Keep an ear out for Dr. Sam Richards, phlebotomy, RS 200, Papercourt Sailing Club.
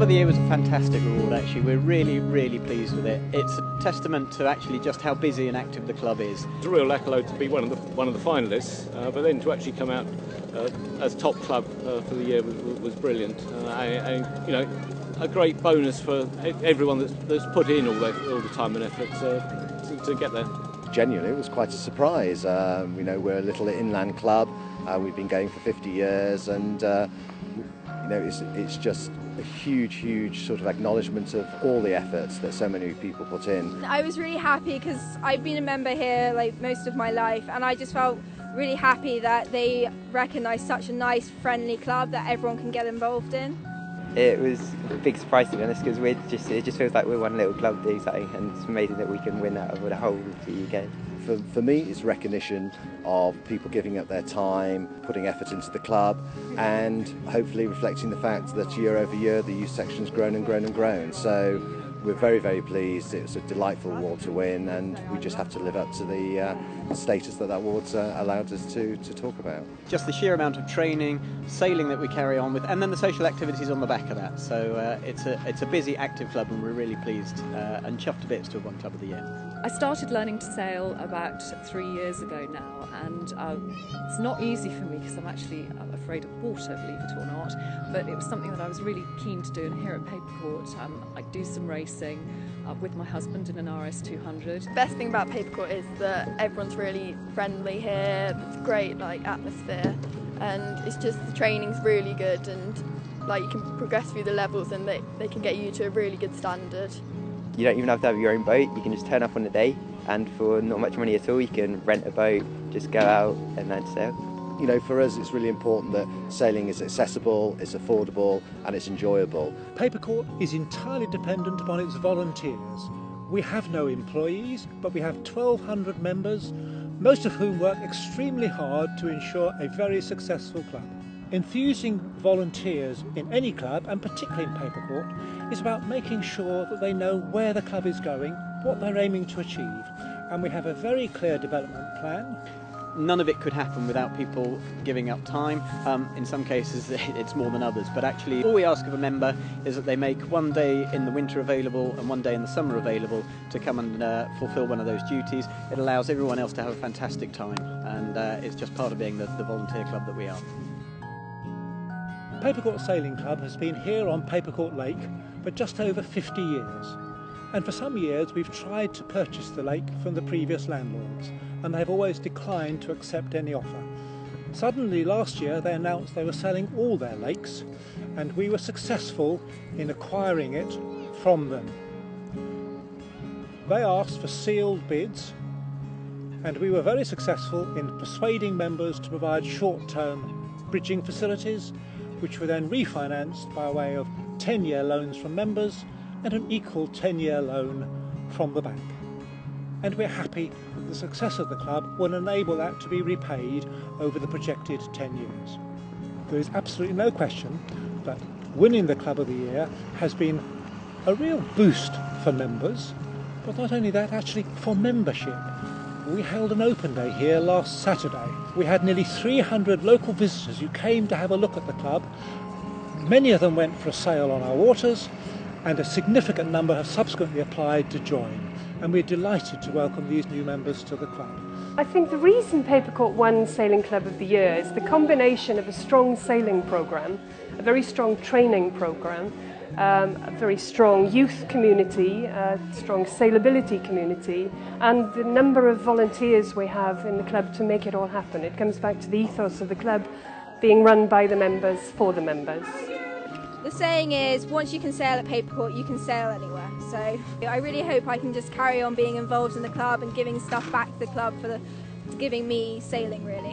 Club of the Year was a fantastic reward actually. We're really pleased with it. It's a testament to actually just how busy and active the club is. It's a real accolade to be one of the finalists, but then to actually come out as top club for the year was brilliant. And you know, a great bonus for everyone that's put in all the time and effort to get there. Genuinely, it was quite a surprise. You know, we're a little inland club. We've been going for 50 years, and you know, it's just a huge sort of acknowledgement of all the efforts that so many people put in. I was really happy because I've been a member here like most of my life, and I just felt really happy that they recognise such a nice, friendly club that everyone can get involved in. It was a big surprise, to be honest, because it just feels like we're one little club doing something, and it's amazing that we can win out of the whole of the UK. For me, it's recognition of people giving up their time, putting effort into the club, and hopefully reflecting the fact that year over year the youth section's grown and grown and grown. So we're very pleased. It's a delightful award to win, and we just have to live up to the status that award's allowed us to talk about. Just the sheer amount of training, sailing that we carry on with, and then the social activities on the back of that. So it's a busy, active club, and we're really pleased and chuffed to bits to have won Club of the Year. I started learning to sail about 3 years ago now, and it's not easy for me because I'm actually afraid of water, believe it or not, but it was something that I was really keen to do, and here at Papercourt I do some racing with my husband in an RS 200. The best thing about Papercourt is that everyone's really friendly here. It's a great like atmosphere, and it's just the training's really good, and like you can progress through the levels, and they can get you to a really good standard. You don't even have to have your own boat, you can just turn up on the day, and for not much money at all you can rent a boat, just go out and learn to sail. You know, for us it's really important that sailing is accessible, it's affordable and it's enjoyable. Papercourt is entirely dependent upon its volunteers. We have no employees, but we have 1,200 members, most of whom work extremely hard to ensure a very successful club. Infusing volunteers in any club, and particularly in Papercourt, is about making sure that they know where the club is going, what they're aiming to achieve, and we have a very clear development plan. None of it could happen without people giving up time. In some cases it's more than others, but actually all we ask of a member is that they make one day in the winter available and one day in the summer available to come and fulfil one of those duties. It allows everyone else to have a fantastic time, and it's just part of being the volunteer club that we are. Papercourt Sailing Club has been here on Papercourt Lake for just over 50 years, and for some years we've tried to purchase the lake from the previous landlords, and they've always declined to accept any offer. Suddenly last year they announced they were selling all their lakes, and we were successful in acquiring it from them. They asked for sealed bids, and we were very successful in persuading members to provide short-term bridging facilities, which were then refinanced by way of 10-year loans from members and an equal 10-year loan from the bank. And we're happy that the success of the club will enable that to be repaid over the projected 10 years. There is absolutely no question that winning the Club of the Year has been a real boost for members, but not only that, actually for membership. We held an open day here last Saturday. We had nearly 300 local visitors who came to have a look at the club. Many of them went for a sail on our waters, and a significant number have subsequently applied to join. And we're delighted to welcome these new members to the club. I think the reason Papercourt won Sailing Club of the Year is the combination of a strong sailing programme, a very strong training programme, a very strong youth community, a strong sailability community, and the number of volunteers we have in the club to make it all happen. It comes back to the ethos of the club being run by the members for the members. The saying is, once you can sail at Papercourt, you can sail anywhere. So I really hope I can just carry on being involved in the club and giving stuff back to the club for giving me sailing, really.